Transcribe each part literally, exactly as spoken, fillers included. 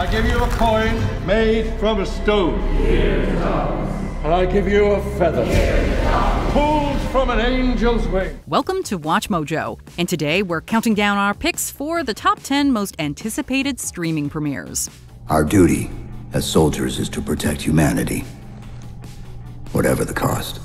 I give you a coin made from a stone. Here it comes. I give you a feather. Here it comes. Pulled from an angel's wing. Welcome to Watch Mojo, and today we're counting down our picks for the top ten most anticipated streaming premieres. Our duty as soldiers is to protect humanity, whatever the cost.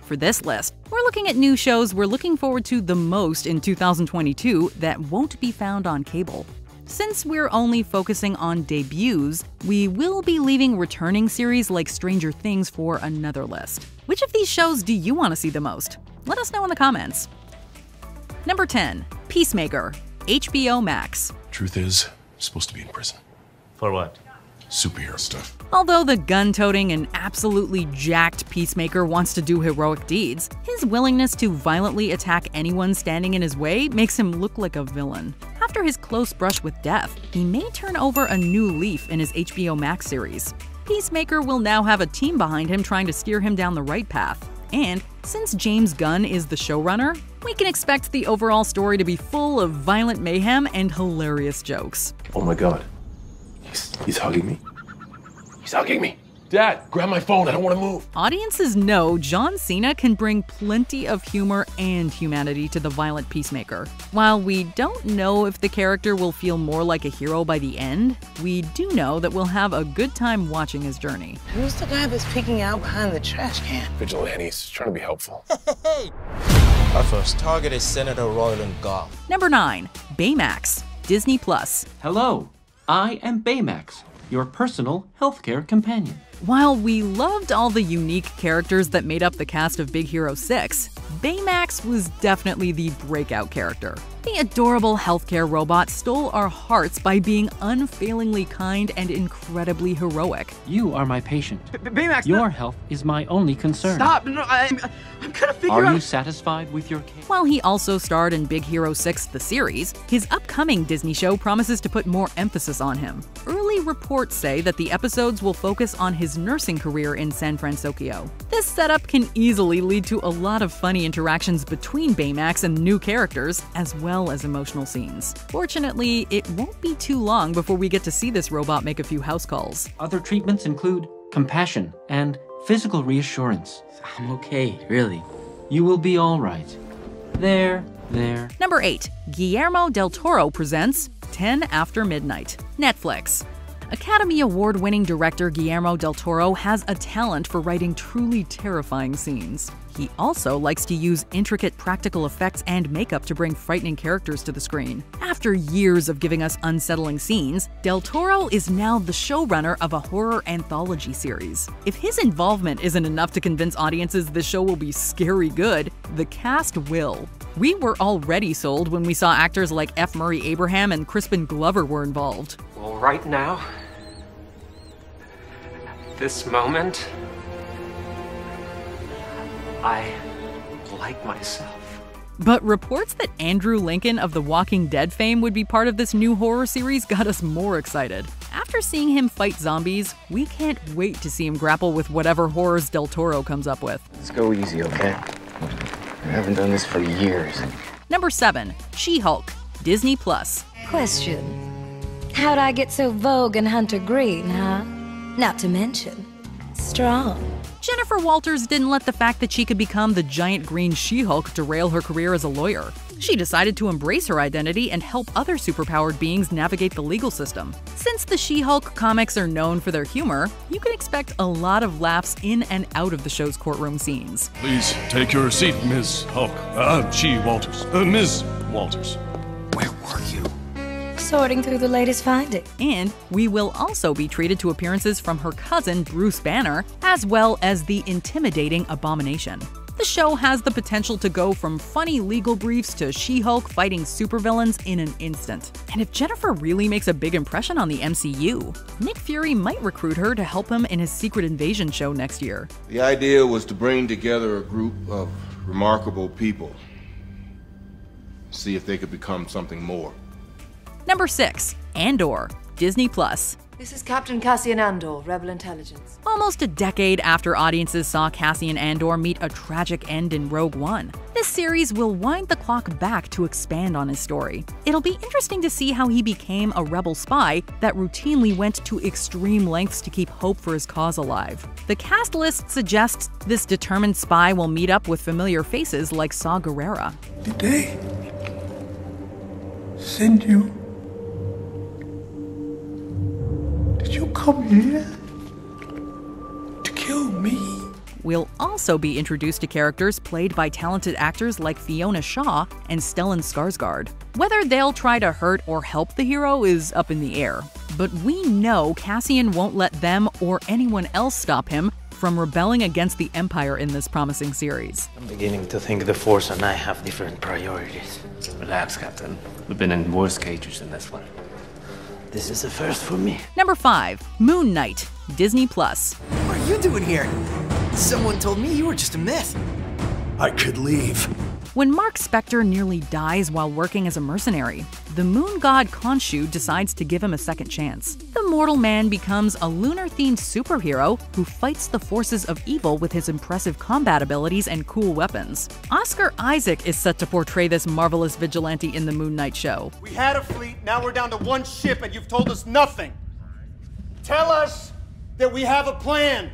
For this list, we're looking at new shows we're looking forward to the most in two thousand twenty-two that won't be found on cable. Since we're only focusing on debuts, we will be leaving returning series like Stranger Things for another list. Which of these shows do you want to see the most? Let us know in the comments. Number ten. Peacemaker, H B O Max. Truth is, I'm supposed to be in prison. For what? Superhero stuff. Although the gun-toting and absolutely jacked Peacemaker wants to do heroic deeds, his willingness to violently attack anyone standing in his way makes him look like a villain. After his close brush with death, he may turn over a new leaf in his H B O Max series. Peacemaker will now have a team behind him trying to steer him down the right path. And since James Gunn is the showrunner, we can expect the overall story to be full of violent mayhem and hilarious jokes. Oh my god. He's, he's hugging me. He's hugging me. Dad, grab my phone. I don't want to move. Audiences know John Cena can bring plenty of humor and humanity to the violent Peacemaker. While we don't know if the character will feel more like a hero by the end, we do know that we'll have a good time watching his journey. Who's the guy that's peeking out behind the trash can? Vigilante's trying to be helpful. Hey! Our first target is Senator Roland Goff. Number nine. Baymax, Disney Plus. Hello. I am Baymax, your personal healthcare companion. While we loved all the unique characters that made up the cast of Big Hero six, Baymax was definitely the breakout character. The adorable healthcare robot stole our hearts by being unfailingly kind and incredibly heroic. You are my patient. B Baymax, your no. health is my only concern. Stop! No, I'm, I'm gonna figure are out- Are you satisfied with your case? While he also starred in Big Hero six, the series, his upcoming Disney show promises to put more emphasis on him. Early reports say that the episodes will focus on his nursing career in San Francisco. This setup can easily lead to a lot of funny interactions between Baymax and new characters, as well as emotional scenes. Fortunately, it won't be too long before we get to see this robot make a few house calls. Other treatments include compassion and physical reassurance. I'm okay, really. You will be all right. There, there. Number eight. Guillermo del Toro presents ten after midnight. Netflix. Academy Award-winning director Guillermo del Toro has a talent for writing truly terrifying scenes. He also likes to use intricate practical effects and makeup to bring frightening characters to the screen. After years of giving us unsettling scenes, del Toro is now the showrunner of a horror anthology series. If his involvement isn't enough to convince audiences the show will be scary good, the cast will. We were already sold when we saw actors like F. Murray Abraham and Crispin Glover were involved. Well, right now, at this moment, I like myself. But reports that Andrew Lincoln of The Walking Dead fame would be part of this new horror series got us more excited. After seeing him fight zombies, we can't wait to see him grapple with whatever horrors del Toro comes up with. Let's go easy, okay? I haven't done this for years. Number seven. She-Hulk, Disney Plus. Question. How'd I get so vogue and hunter green, huh? Not to mention, strong. Jennifer Walters didn't let the fact that she could become the giant green She-Hulk derail her career as a lawyer. She decided to embrace her identity and help other superpowered beings navigate the legal system. Since the She-Hulk comics are known for their humor, you can expect a lot of laughs in and out of the show's courtroom scenes. Please take your seat, Miz Hulk. Uh, she Walters. Uh, Miz Walters. Where were you? Sorting through the latest findings. And we will also be treated to appearances from her cousin Bruce Banner, as well as the intimidating Abomination. The show has the potential to go from funny legal briefs to She-Hulk fighting supervillains in an instant. And if Jennifer really makes a big impression on the M C U, Nick Fury might recruit her to help him in his Secret Invasion show next year. The idea was to bring together a group of remarkable people, see if they could become something more. Number six. Andor, Disney Plus. This is Captain Cassian Andor, Rebel Intelligence. Almost a decade after audiences saw Cassian Andor meet a tragic end in Rogue One, this series will wind the clock back to expand on his story. It'll be interesting to see how he became a rebel spy that routinely went to extreme lengths to keep hope for his cause alive. The cast list suggests this determined spy will meet up with familiar faces like Saw Gerrera. Did they send you? Did you come here to kill me? We'll also be introduced to characters played by talented actors like Fiona Shaw and Stellan Skarsgård. Whether they'll try to hurt or help the hero is up in the air, but we know Cassian won't let them or anyone else stop him from rebelling against the Empire in this promising series. I'm beginning to think the Force and I have different priorities. Relax, Captain. We've been in worse cages than this one. This is a first for me. Number five, Moon Knight, Disney Plus. What are you doing here? Someone told me you were just a myth. I could leave. When Mark Spector nearly dies while working as a mercenary, the moon god Khonshu decides to give him a second chance. The mortal man becomes a lunar-themed superhero who fights the forces of evil with his impressive combat abilities and cool weapons. Oscar Isaac is set to portray this marvelous vigilante in the Moon Knight show. We had a fleet, now we're down to one ship, and you've told us nothing. Tell us that we have a plan,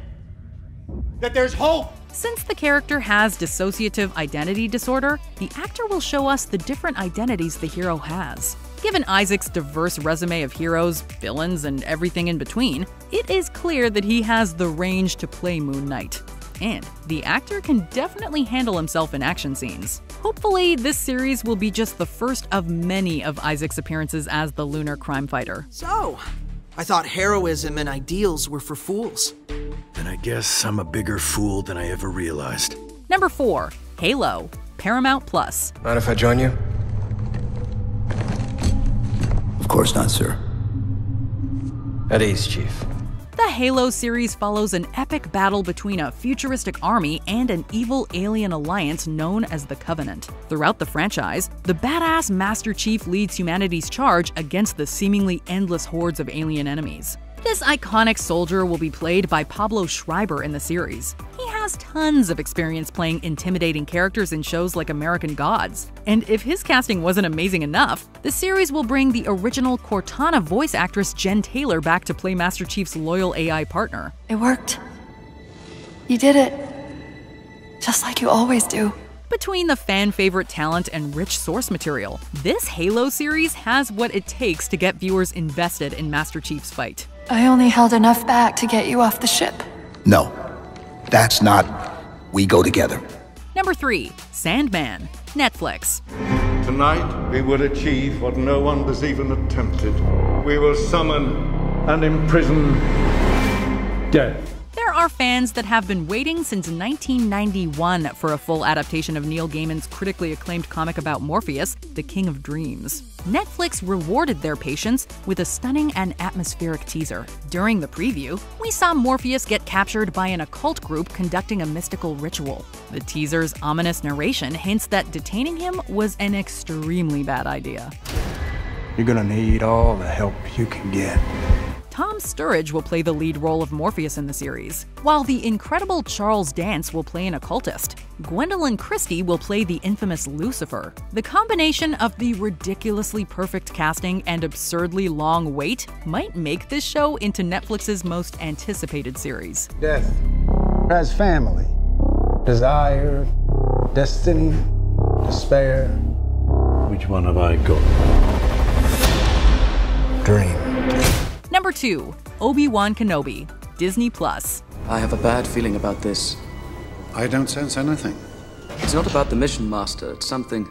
that there's hope. Since the character has dissociative identity disorder, the actor will show us the different identities the hero has. Given Isaac's diverse resume of heroes, villains, and everything in between, it is clear that he has the range to play Moon Knight. And the actor can definitely handle himself in action scenes. Hopefully, this series will be just the first of many of Isaac's appearances as the lunar crime fighter. So, I thought heroism and ideals were for fools. And I guess I'm a bigger fool than I ever realized. Number four, Halo, Paramount Plus. Mind if I join you? Of course not, sir. At ease, Chief. The Halo series follows an epic battle between a futuristic army and an evil alien alliance known as the Covenant. Throughout the franchise, the badass Master Chief leads humanity's charge against the seemingly endless hordes of alien enemies. This iconic soldier will be played by Pablo Schreiber in the series. He has tons of experience playing intimidating characters in shows like American Gods. And if his casting wasn't amazing enough, the series will bring the original Cortana voice actress Jen Taylor back to play Master Chief's loyal A I partner. It worked. You did it. Just like you always do. Between the fan-favorite talent and rich source material, this Halo series has what it takes to get viewers invested in Master Chief's fight. I only held enough back to get you off the ship. No, that's not. We go together. Number three, Sandman, Netflix. Tonight, we will achieve what no one has even attempted. We will summon and imprison death. There are fans that have been waiting since nineteen ninety-one for a full adaptation of Neil Gaiman's critically acclaimed comic about Morpheus, The King of Dreams. Netflix rewarded their patience with a stunning and atmospheric teaser. During the preview, we saw Morpheus get captured by an occult group conducting a mystical ritual. The teaser's ominous narration hints that detaining him was an extremely bad idea. You're gonna need all the help you can get. Tom Sturridge will play the lead role of Morpheus in the series, while the incredible Charles Dance will play an occultist. Gwendolyn Christie will play the infamous Lucifer. The combination of the ridiculously perfect casting and absurdly long wait might make this show into Netflix's most anticipated series. Death has family, desire, destiny, despair. Which one have I got? Dream. Number two, Obi-Wan Kenobi, Disney Plus. I have a bad feeling about this. I don't sense anything. It's not about the mission, Master. It's something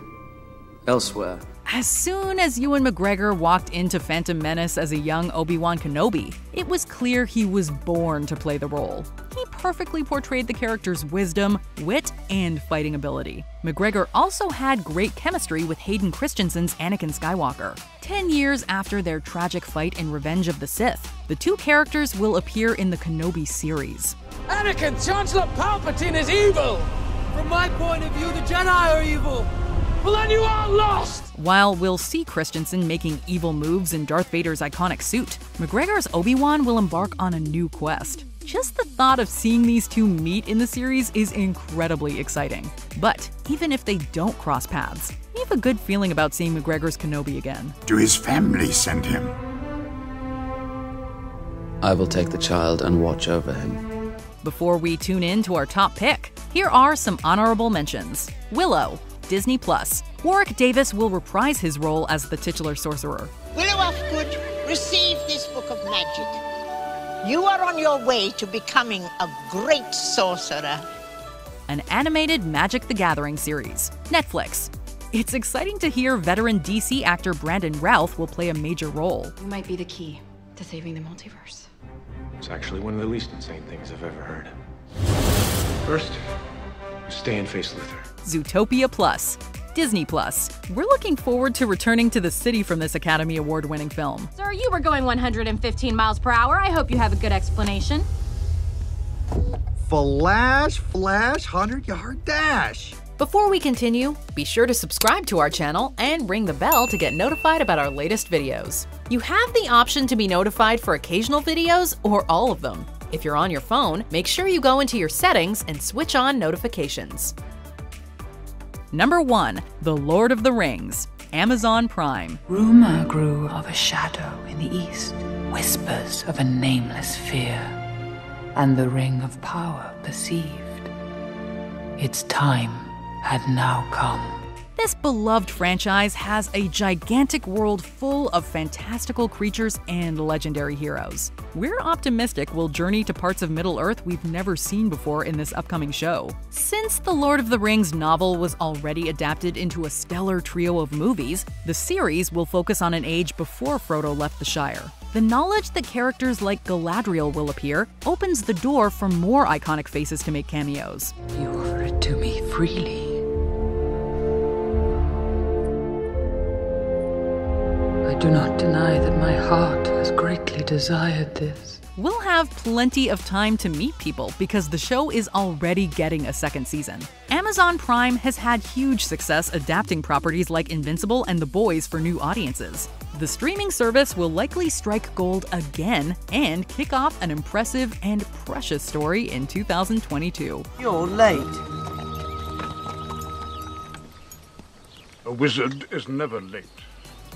elsewhere. As soon as Ewan McGregor walked into Phantom Menace as a young Obi-Wan Kenobi, it was clear he was born to play the role. He perfectly portrayed the character's wisdom, wit, and fighting ability. McGregor also had great chemistry with Hayden Christensen's Anakin Skywalker. Ten years after their tragic fight in Revenge of the Sith, the two characters will appear in the Kenobi series. Anakin, Chancellor Palpatine is evil! From my point of view, the Jedi are evil! well, then you are lost! While we'll see Christensen making evil moves in Darth Vader's iconic suit, McGregor's Obi-Wan will embark on a new quest. Just the thought of seeing these two meet in the series is incredibly exciting. But even if they don't cross paths, I have a good feeling about seeing McGregor's Kenobi again. Do his family send him? I will take the child and watch over him. Before we tune in to our top pick, here are some honorable mentions. Willow, Disney Plus. Warwick Davis will reprise his role as the titular sorcerer. Willow of Good, receive this book of magic. You are on your way to becoming a great sorcerer. An animated Magic the Gathering series, Netflix. It's exciting to hear veteran D C actor Brandon Routh will play a major role. You might be the key to saving the multiverse. It's actually one of the least insane things I've ever heard. First, stay and face Luthor. Zootopia Plus, Disney Plus. We're looking forward to returning to the city from this Academy Award-winning film. Sir, you were going one hundred fifteen miles per hour. I hope you have a good explanation. Flash, flash, hundred yard dash. Before we continue, be sure to subscribe to our channel and ring the bell to get notified about our latest videos. You have the option to be notified for occasional videos or all of them. If you're on your phone, make sure you go into your settings and switch on notifications. Number one, The Lord of the Rings, Amazon Prime. Rumor grew of a shadow in the east, whispers of a nameless fear, and the ring of power perceived. Its time had now come. This beloved franchise has a gigantic world full of fantastical creatures and legendary heroes. We're optimistic we'll journey to parts of Middle-earth we've never seen before in this upcoming show. Since the Lord of the Rings novel was already adapted into a stellar trio of movies, the series will focus on an age before Frodo left the Shire. The knowledge that characters like Galadriel will appear opens the door for more iconic faces to make cameos. You offer it to me freely. I do not deny that my heart has greatly desired this. We'll have plenty of time to meet people because the show is already getting a second season. Amazon Prime has had huge success adapting properties like Invincible and The Boys for new audiences. The streaming service will likely strike gold again and kick off an impressive and precious story in two thousand twenty-two. You're late. A wizard is never late.